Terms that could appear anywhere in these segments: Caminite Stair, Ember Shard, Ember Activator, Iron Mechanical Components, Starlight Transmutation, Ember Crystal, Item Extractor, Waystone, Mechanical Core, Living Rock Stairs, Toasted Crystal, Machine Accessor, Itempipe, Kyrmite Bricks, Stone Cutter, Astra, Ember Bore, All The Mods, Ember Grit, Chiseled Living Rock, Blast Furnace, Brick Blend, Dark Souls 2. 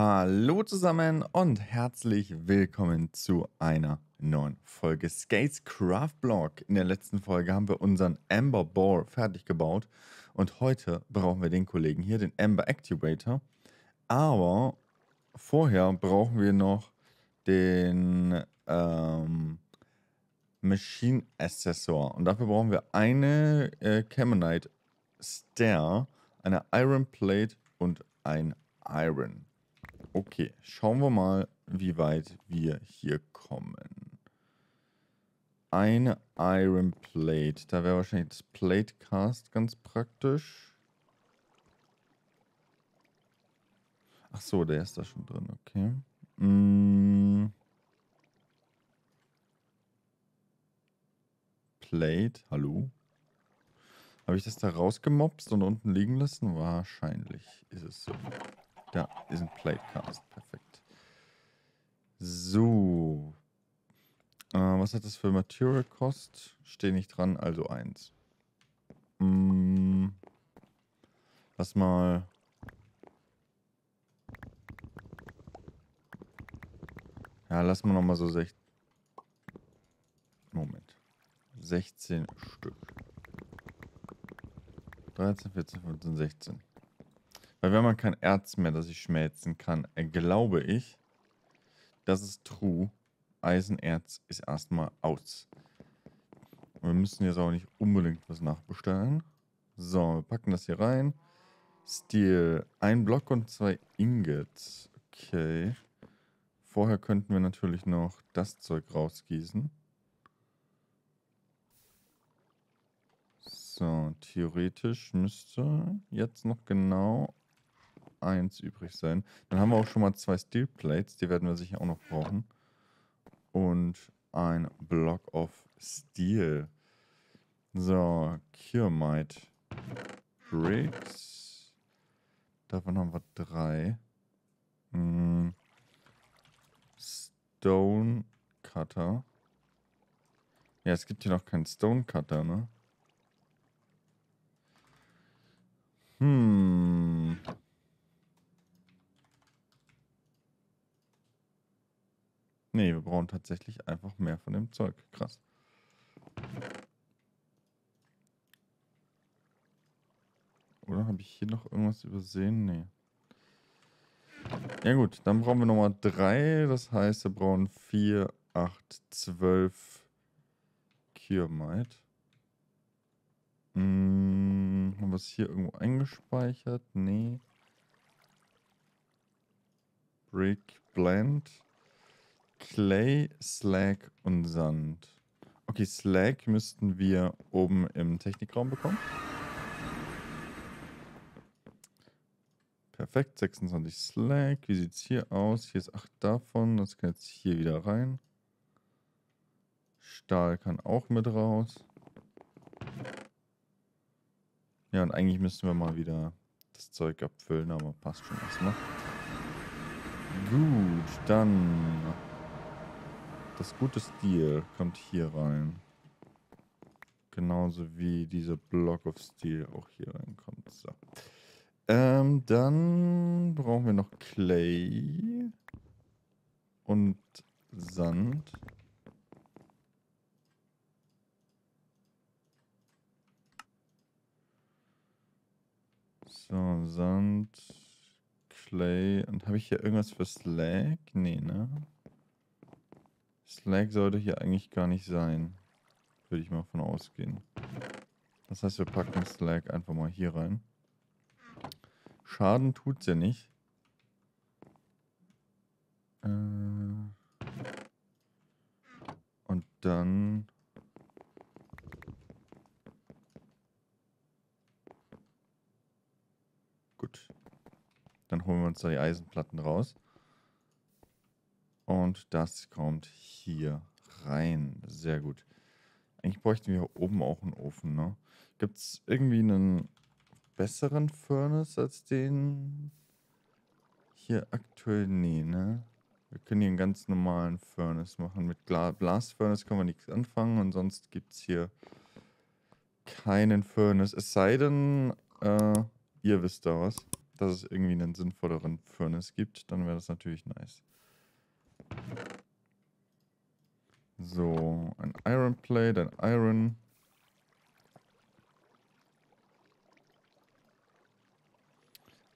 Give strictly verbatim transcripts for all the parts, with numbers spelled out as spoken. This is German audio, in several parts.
Hallo zusammen und herzlich willkommen zu einer neuen Folge Skates CraftBlock. In der letzten Folge haben wir unseren Ember Bore fertig gebaut und heute brauchen wir den Kollegen hier, den Ember Activator. Aber vorher brauchen wir noch den ähm, Machine Accessor und dafür brauchen wir eine äh, Caminite Stair, eine Iron Plate und ein Iron. Okay, schauen wir mal, wie weit wir hier kommen. Eine Iron Plate. Da wäre wahrscheinlich das Plate Cast ganz praktisch. Ach so, der ist da schon drin, okay. Mm. Plate, hallo? Habe ich das da rausgemopst und unten liegen lassen? Wahrscheinlich ist es so. Da ist ein Plate Cast, perfekt. So. Äh, was hat das für Material Cost? Stehe nicht dran, also eins. Mm. Lass mal. Ja, lass mal nochmal so sechzehn. Moment. sechzehn Stück. dreizehn, vierzehn, fünfzehn, sechzehn. Weil wir haben kein Erz mehr, das ich schmelzen kann, glaube ich, das ist true. Eisenerz ist erstmal aus. Und wir müssen jetzt auch nicht unbedingt was nachbestellen. So, wir packen das hier rein. Steel, ein Block und zwei Ingots. Okay. Vorher könnten wir natürlich noch das Zeug rausgießen. So, theoretisch müsste jetzt noch genau eins übrig sein. Dann haben wir auch schon mal zwei Steel Plates, die werden wir sicher auch noch brauchen. Und ein Block of Steel. So, Kyrmite Bricks. Davon haben wir drei. Hm. Stone Cutter. Ja, es gibt hier noch keinen Stone Cutter, ne? Hm. Nee, wir brauchen tatsächlich einfach mehr von dem Zeug. Krass. Oder habe ich hier noch irgendwas übersehen? Nee. Ja gut, dann brauchen wir nochmal drei. Das heißt, wir brauchen vier, acht, zwölf Kyrmite. Hm, haben wir es hier irgendwo eingespeichert? Nee. Brick Blend. Clay, Slag und Sand. Okay, Slag müssten wir oben im Technikraum bekommen. Perfekt, sechsundzwanzig Slag. Wie sieht es hier aus? Hier ist acht davon. Das kann jetzt hier wieder rein. Stahl kann auch mit raus. Ja, und eigentlich müssten wir mal wieder das Zeug abfüllen, aber passt schon erstmal. Gut, dann. Das gute Steel kommt hier rein. Genauso wie dieser Block of Steel auch hier reinkommt. So. Ähm, dann brauchen wir noch Clay und Sand. So, Sand, Clay. Und habe ich hier irgendwas für Slag? Nee, ne? Slag sollte hier eigentlich gar nicht sein. Würde ich mal von ausgehen. Das heißt, wir packen Slag einfach mal hier rein. Schaden tut's ja nicht. Und dann. Gut. Dann holen wir uns da die Eisenplatten raus. Und das kommt hier rein. Sehr gut. Eigentlich bräuchten wir hier oben auch einen Ofen, ne? Gibt es irgendwie einen besseren Furnace als den hier aktuell? Nee, ne? Wir können hier einen ganz normalen Furnace machen. Mit Blast Furnace können wir nichts anfangen. Und sonst gibt es hier keinen Furnace. Es sei denn, äh, ihr wisst da was. dass es irgendwie einen sinnvolleren Furnace gibt, dann wäre das natürlich nice. So, ein Iron Plate, ein Iron.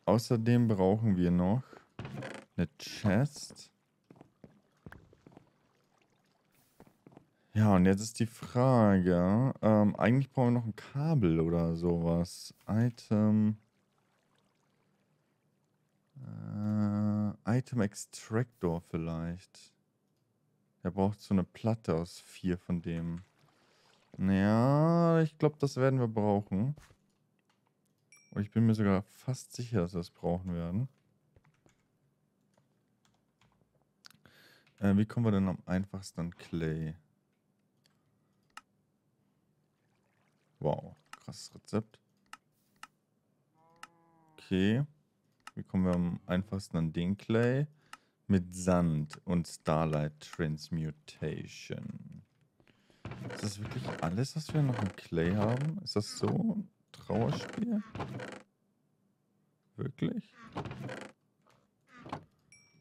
Außerdem brauchen wir noch eine Chest. Ja, und jetzt ist die Frage, ähm, eigentlich brauchen wir noch ein Kabel oder sowas. Item. Äh, Item Extractor vielleicht. Er braucht so eine Platte aus vier von dem. Naja, ich glaube, das werden wir brauchen. Und ich bin mir sogar fast sicher, dass wir das brauchen werden. Äh, wie kommen wir denn am einfachsten an Clay? Wow, krasses Rezept. Okay. Wie kommen wir am einfachsten an den Clay? Mit Sand und Starlight Transmutation. Ist das wirklich alles, was wir noch an Clay haben? Ist das so ein Trauerspiel? Wirklich?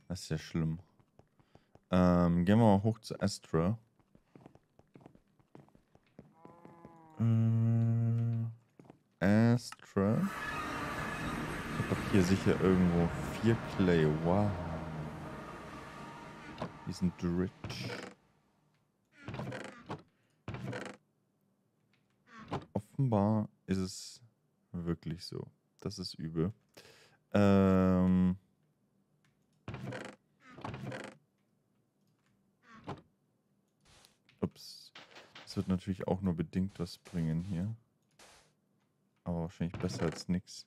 Das ist ja schlimm. Ähm, gehen wir mal hoch zu Astra. Astra. Ich hab doch hier sicher irgendwo vier Clay. Wow. Die sind rich. Offenbar ist es wirklich so. Das ist übel. Ähm. Ups. Das wird natürlich auch nur bedingt was bringen hier. Aber wahrscheinlich besser als nichts.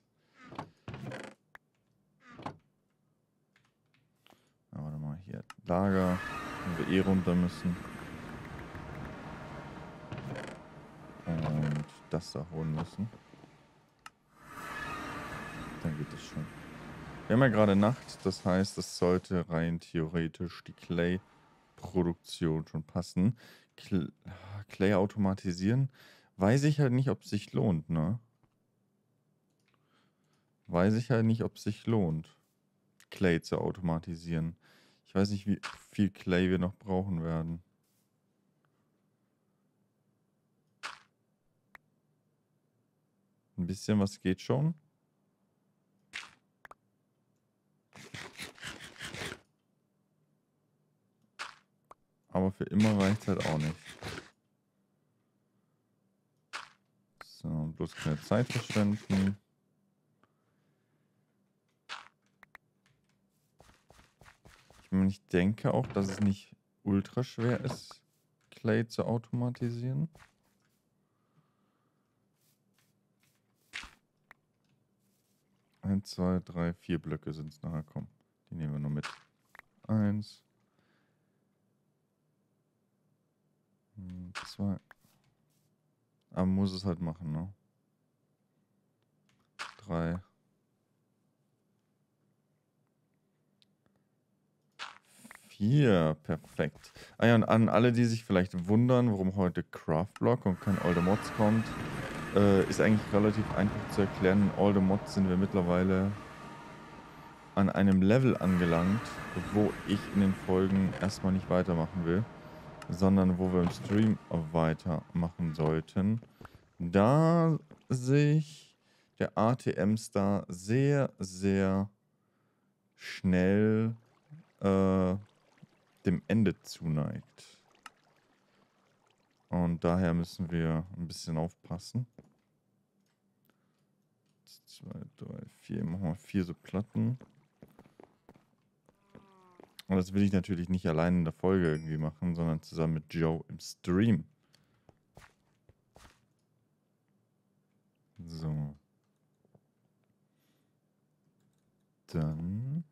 Na, warte mal, hier Lager, wenn wir eh runter müssen. Und das da holen müssen. Dann geht das schon. Wir haben ja gerade Nacht, das heißt, es sollte rein theoretisch die Clay-Produktion schon passen. Cl- Clay automatisieren, weiß ich halt nicht, ob es sich lohnt, ne? Weiß ich halt nicht, ob es sich lohnt, Clay zu automatisieren. Ich weiß nicht, wie viel Clay wir noch brauchen werden. Ein bisschen was geht schon. Aber für immer reicht es halt auch nicht. So, bloß keine Zeit verschwenden. Ich denke auch, dass es nicht ultra schwer ist, Clay zu automatisieren. Eins, zwei, drei, vier Blöcke sind es nachher. Komm, die nehmen wir nur mit. Eins. Zwei. Aber man muss es halt machen, ne? Drei. Hier, perfekt. Ah ja, und an alle, die sich vielleicht wundern, warum heute CraftBlock und kein All The Mods kommt, äh, ist eigentlich relativ einfach zu erklären. In All The Mods sind wir mittlerweile an einem Level angelangt, wo ich in den Folgen erstmal nicht weitermachen will, sondern wo wir im Stream weitermachen sollten, da sich der A T M-Star sehr, sehr schnell äh, dem Ende zuneigt. Und daher müssen wir ein bisschen aufpassen. zwei, drei, vier, machen wir vier so Platten. Und das will ich natürlich nicht allein in der Folge irgendwie machen, sondern zusammen mit Joe im Stream. So. Dann.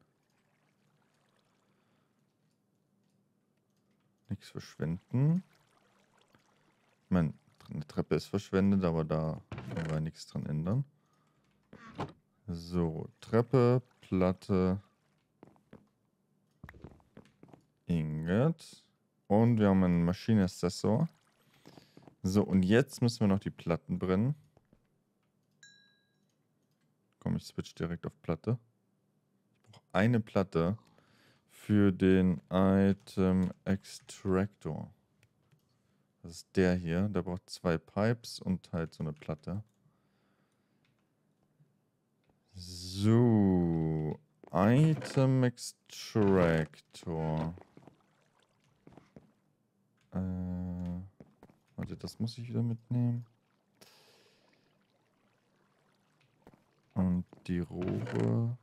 Nichts verschwenden. Ich meine, eine Treppe ist verschwendet, aber da können wir nichts dran ändern. So, Treppe, Platte. Ingot. Und wir haben einen Machine Accessor. So, und jetzt müssen wir noch die Platten brennen. Komm, ich switch direkt auf Platte. Ich brauche eine Platte für den Item Extractor. Das ist der hier. Der braucht zwei Pipes und halt so eine Platte. So. Item Extractor. Äh, warte, das muss ich wieder mitnehmen. Und die Rohre.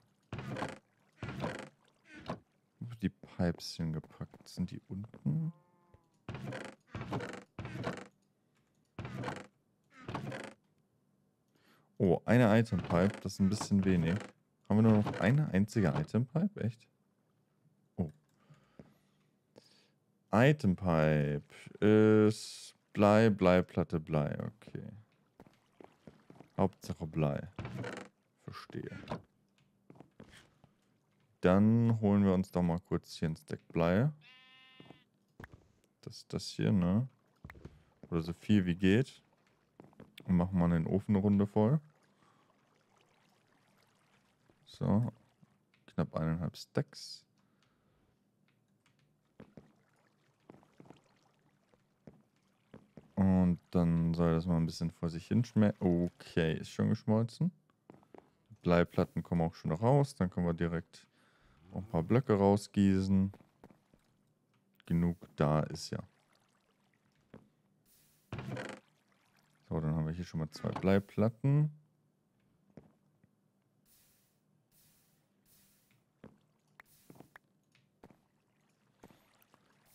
Die Pipes hingepackt. Sind die unten? Oh, eine Itempipe. Das ist ein bisschen wenig. Haben wir nur noch eine einzige Itempipe? Echt? Oh. Itempipe ist Blei, Blei, Platte, Blei. Okay. Hauptsache Blei. Verstehe. Dann holen wir uns doch mal kurz hier ein Stack Blei. Das ist das hier, ne? Oder so viel wie geht. Und machen mal den Ofen eine Runde voll. So. Knapp eineinhalb Stacks. Und dann soll das mal ein bisschen vor sich hin schmelzen. Okay, ist schon geschmolzen. Die Bleiplatten kommen auch schon raus. Dann können wir direkt noch ein paar Blöcke rausgießen. Genug da ist ja. So, dann haben wir hier schon mal zwei Bleiplatten.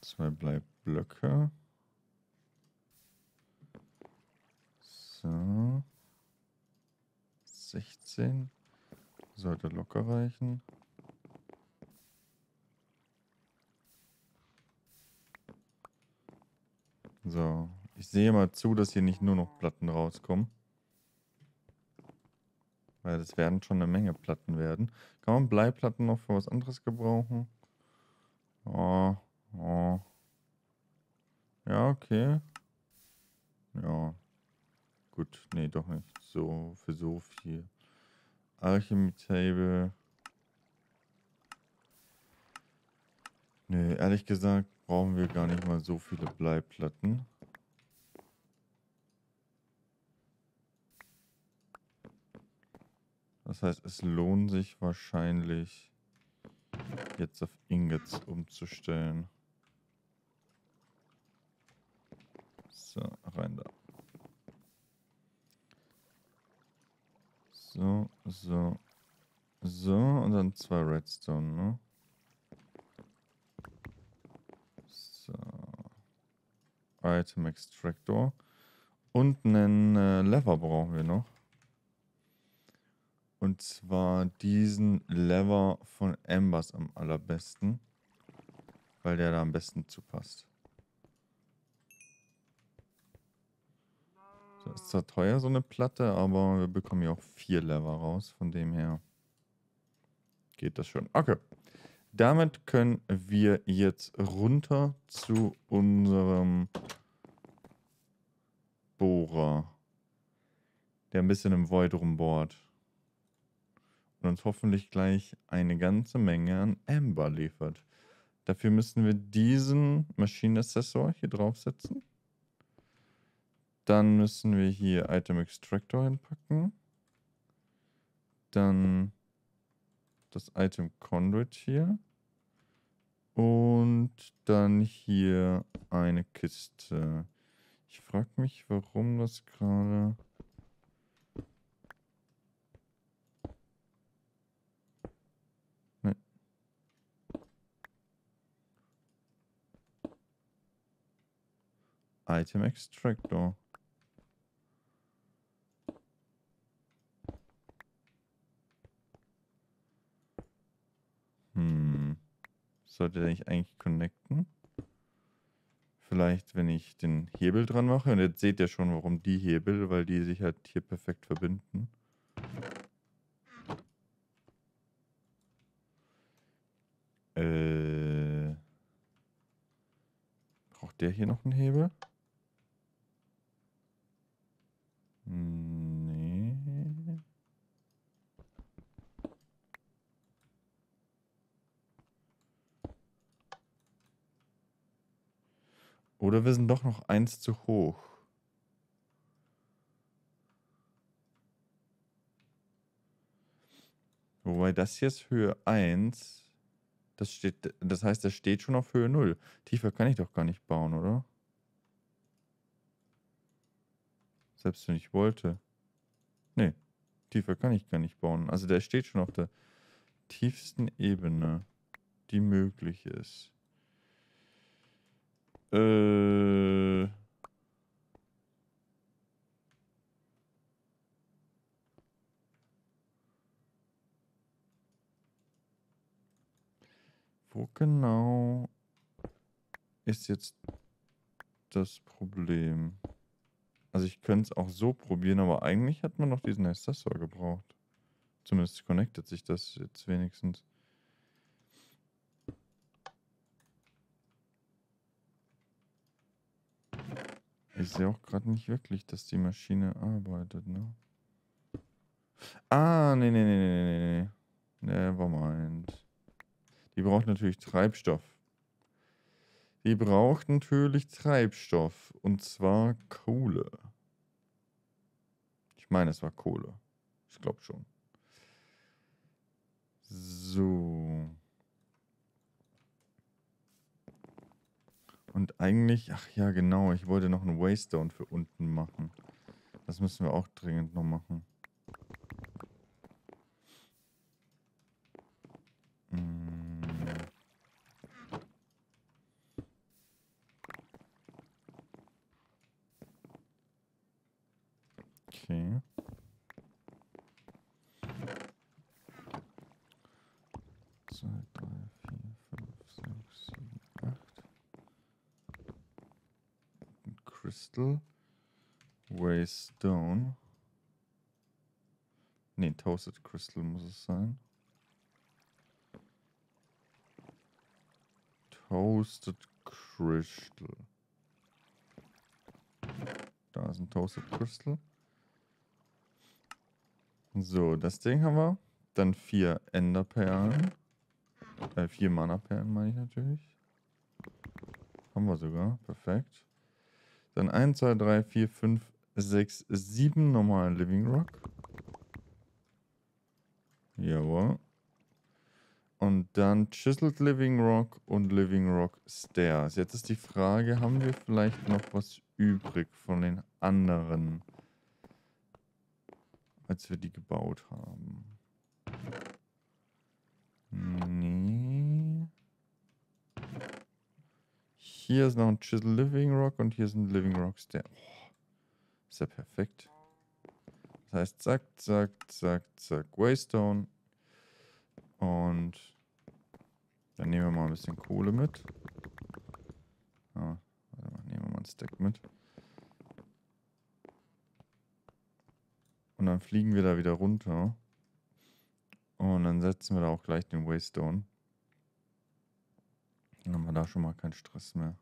Zwei Bleiblöcke. So. sechzehn. Sollte locker reichen. So. Ich sehe mal zu, dass hier nicht nur noch Platten rauskommen. Weil das werden schon eine Menge Platten werden. Kann man Bleiplatten noch für was anderes gebrauchen? Oh, oh. Ja, okay. Ja. Gut, nee, doch nicht. So, für so viel. Alchemy-Table. Nee, ehrlich gesagt brauchen wir gar nicht mal so viele Bleiplatten. Das heißt, es lohnt sich wahrscheinlich, jetzt auf Ingots umzustellen. So, rein da. So, so, so und dann zwei Redstone, ne? So. Item Extractor. Und einen äh, Lever brauchen wir noch. Und zwar diesen Lever von Embers am allerbesten, weil der da am besten zu passt. So, ist zwar teuer so eine Platte, aber wir bekommen ja auch vier Lever raus, von dem her geht das schon. Okay, damit können wir jetzt runter zu unserem Bohrer, der ein bisschen im Void rumbohrt. Uns hoffentlich gleich eine ganze Menge an Ember liefert. Dafür müssen wir diesen Machine Accessor hier draufsetzen. Dann müssen wir hier Item Extractor hinpacken. Dann das Item Conduit hier. Und dann hier eine Kiste. Ich frage mich, warum das gerade... Item Extractor. Hm. Sollte der nicht eigentlich connecten? Vielleicht, wenn ich den Hebel dran mache. Und jetzt seht ihr schon, warum die Hebel, weil die sich halt hier perfekt verbinden. Äh. Braucht der hier noch einen Hebel? Nee. Oder wir sind doch noch eins zu hoch. Wobei das hier ist Höhe eins. Das steht, das heißt, das steht schon auf Höhe null. Tiefer kann ich doch gar nicht bauen, oder? Selbst wenn ich wollte. Nee, tiefer kann ich gar nicht bauen. Also der steht schon auf der tiefsten Ebene, die möglich ist. Äh... Wo genau ist jetzt das Problem? Also ich könnte es auch so probieren, aber eigentlich hat man noch diesen Accessor gebraucht. Zumindest connectet sich das jetzt wenigstens. Ich sehe auch gerade nicht wirklich, dass die Maschine arbeitet, ne? Ah, nee, nee, nee, nee, nee. Nevermind. Die braucht natürlich Treibstoff. Die braucht natürlich Treibstoff. Und zwar Kohle. Ich meine, es war Kohle. Ich glaube schon. So. Und eigentlich, ach ja genau, ich wollte noch einen Waystone für unten machen. Das müssen wir auch dringend noch machen. Hm. Okay. zwei, drei, vier, fünf, sechs, sieben, acht. Crystal. Waystone. Ne, Toasted Crystal muss es sein. Toasted Crystal. Da ist ein Toasted Crystal. So, das Ding haben wir. Dann vier Enderperlen. Äh, vier Mana-Perlen meine ich natürlich. Haben wir sogar. Perfekt. Dann eins, zwei, drei, vier, fünf, sechs, sieben normalen Living Rock. Jawohl. Und dann Chiseled Living Rock und Living Rock Stairs. Jetzt ist die Frage, haben wir vielleicht noch was übrig von den anderen, als wir die gebaut haben. Nee. Hier ist noch ein Chisel Living Rock und hier ist ein Living Rock Stair. Oh, ist ja perfekt. Das heißt, zack, zack, zack, zack, Waystone. Und dann nehmen wir mal ein bisschen Kohle mit. Ah, warte mal, nehmen wir mal einen Stack mit. Und dann fliegen wir da wieder runter. Und dann setzen wir da auch gleich den Waystone. Dann haben wir da schon mal keinen Stress mehr.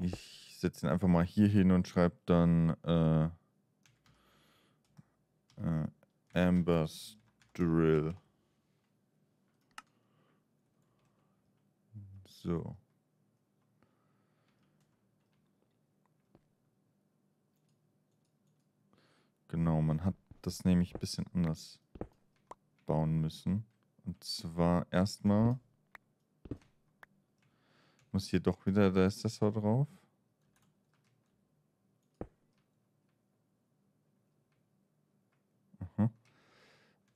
Ich setze ihn einfach mal hier hin und schreibe dann äh, äh, Ember's Drill. So. Genau, man hat das nämlich ein bisschen anders bauen müssen. Und zwar erstmal muss hier doch wieder der Accessor drauf. Aha.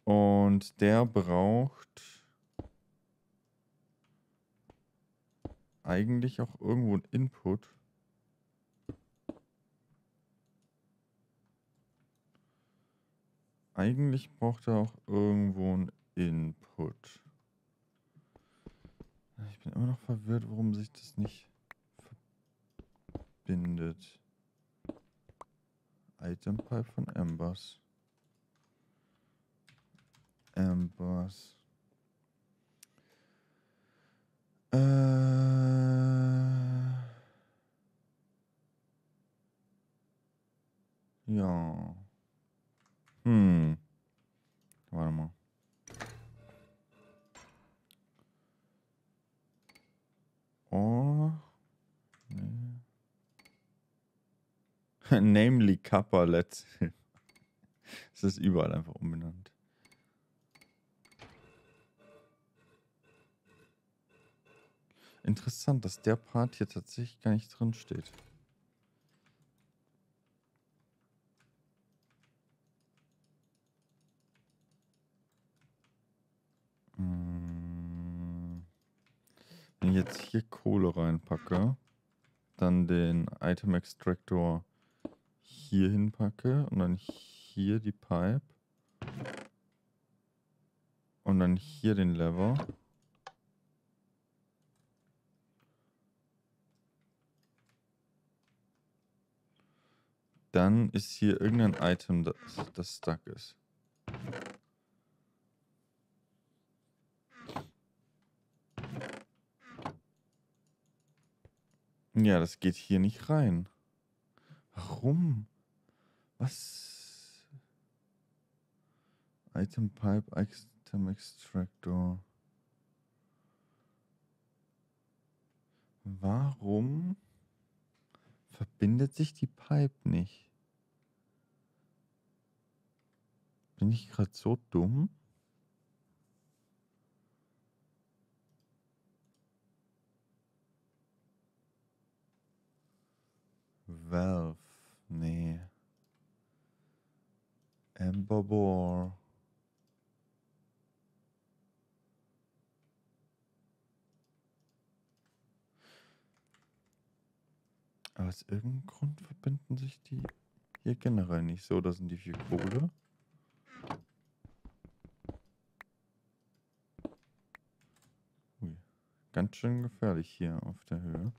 Und der braucht eigentlich auch irgendwo einen Input. Eigentlich braucht er auch irgendwo einen Input. Ich bin immer noch verwirrt, warum sich das nicht verbindet. Itempipe von Embers. Embers. Äh. Ja. Hm. Warte mal. Namely Kappa Let's. Es ist überall einfach umbenannt. Interessant, dass der Part hier tatsächlich gar nicht drin steht. Wenn ich jetzt hier Kohle reinpacke, dann den Item Extractor hier hinpacke und dann hier die Pipe und dann hier den Lever. Dann ist hier irgendein Item, das, das stuck ist. Ja, das geht hier nicht rein. Warum? Was? Itempipe, Item Extractor. Warum verbindet sich die Pipe nicht? Bin ich gerade so dumm? Valve, nee. Ember Bore. Aber aus irgendeinem Grund verbinden sich die hier generell nicht so. Da sind die vier Kohle. Ui. Ganz schön gefährlich hier auf der Höhe.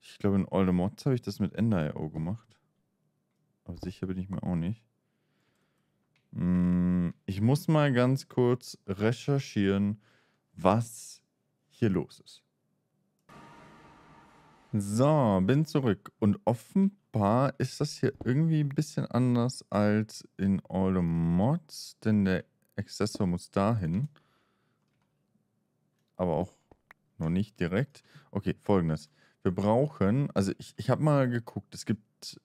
Ich glaube, in All The Mods habe ich das mit Ender punkt i o gemacht. Aber sicher bin ich mir auch nicht. Ich muss mal ganz kurz recherchieren, was hier los ist. So, bin zurück. Und offenbar ist das hier irgendwie ein bisschen anders als in All The Mods. Denn der Accessor muss dahin. Aber auch noch nicht direkt. Okay, folgendes. Wir brauchen, also ich, ich habe mal geguckt, es gibt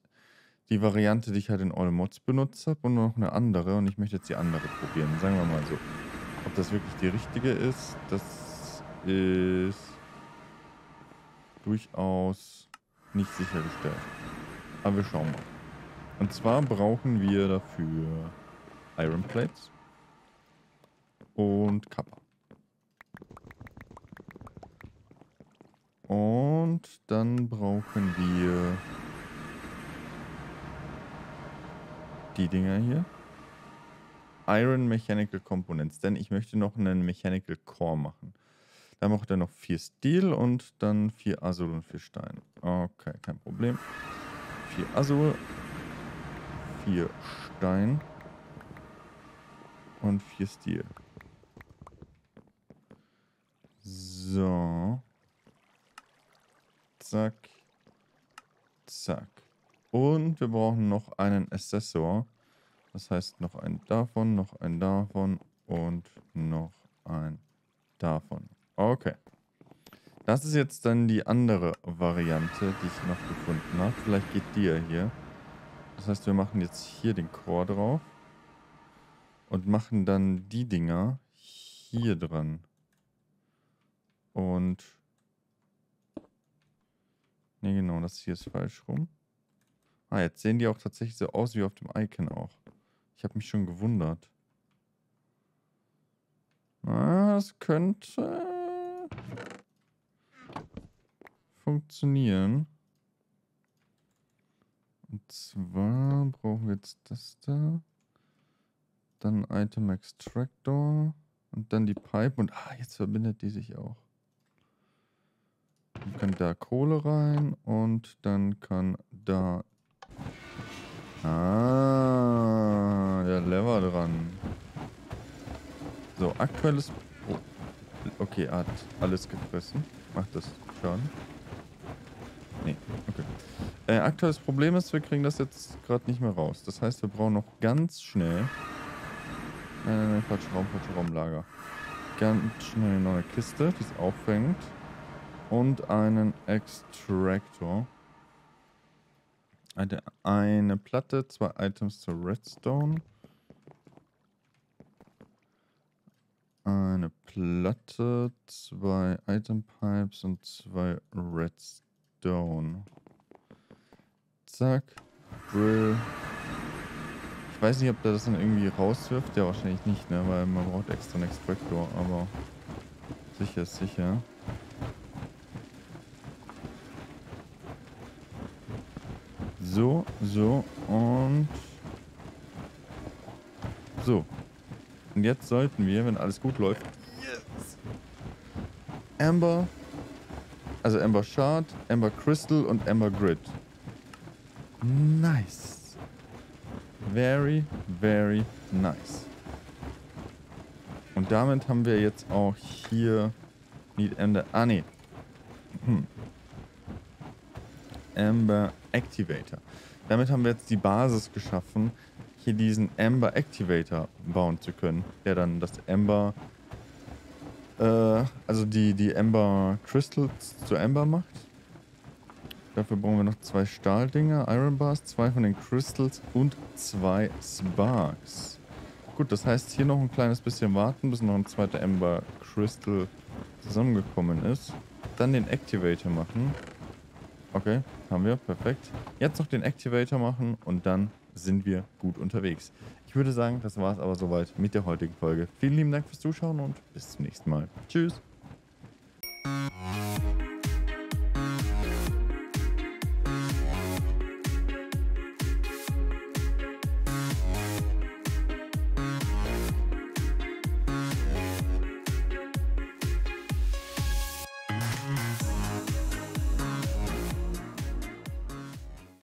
die Variante, die ich halt in All The Mods benutzt habe und noch eine andere und ich möchte jetzt die andere probieren, sagen wir mal so. Ob das wirklich die richtige ist, das ist durchaus nicht sichergestellt. Aber wir schauen mal. Und zwar brauchen wir dafür Iron Plates und Kappa. Und dann brauchen wir die Dinger hier. Iron Mechanical Components, denn ich möchte noch einen Mechanical Core machen. Da braucht er noch vier Steel und dann vier Azul und vier Stein. Okay, kein Problem. Vier Azul, vier Stein und vier Steel. So. Zack, zack. Und wir brauchen noch einen Accessor. Das heißt, noch einen davon, noch einen davon und noch einen davon. Okay. Das ist jetzt dann die andere Variante, die ich noch gefunden habe. Vielleicht geht die ja hier. Das heißt, wir machen jetzt hier den Core drauf und machen dann die Dinger hier dran. Und ne, genau, das hier ist falsch rum. Ah, jetzt sehen die auch tatsächlich so aus wie auf dem Icon auch. Ich habe mich schon gewundert. Ah, das könnte funktionieren. Und zwar brauchen wir jetzt das da. Dann Item Extractor. Und dann die Pipe. Und ah, jetzt verbindet die sich auch. Dann kann da Kohle rein und dann kann da... Ah, der Lever dran. So, aktuelles... Oh. Okay, er hat alles gefressen. Macht das Schaden? Nee, okay. Äh, aktuelles Problem ist, wir kriegen das jetzt gerade nicht mehr raus. Das heißt, wir brauchen noch ganz schnell... Nein, nein, nein, falscher Raum, falscher Raumlager. Ganz schnell eine neue Kiste, die es auffängt. Und einen Extractor. Eine, eine Platte, zwei Items zu Redstone. Eine Platte, zwei Itempipes und zwei Redstone. Zack. Drill. Ich weiß nicht, ob der das dann irgendwie rauswirft. Ja, wahrscheinlich nicht, ne? Weil man braucht extra einen Extractor, aber sicher ist sicher. So, so und so. Und jetzt sollten wir, wenn alles gut läuft, yes, Ember, also Ember Shard, Ember Crystal und Ember Grit. Nice. Very, very nice. Und damit haben wir jetzt auch hier Need Ender. Ah, nee. Hm. Ember Activator. Damit haben wir jetzt die Basis geschaffen, hier diesen Ember Activator bauen zu können, der dann das Ember, äh, also die, die Ember Crystals zu Ember macht. Dafür brauchen wir noch zwei Stahldinger, Iron Bars, zwei von den Crystals und zwei Sparks. Gut, das heißt hier noch ein kleines bisschen warten, bis noch ein zweiter Ember Crystal zusammengekommen ist. Dann den Activator machen. Okay, haben wir, perfekt. Jetzt noch den Activator machen und dann sind wir gut unterwegs. Ich würde sagen, das war es aber soweit mit der heutigen Folge. Vielen lieben Dank fürs Zuschauen und bis zum nächsten Mal. Tschüss!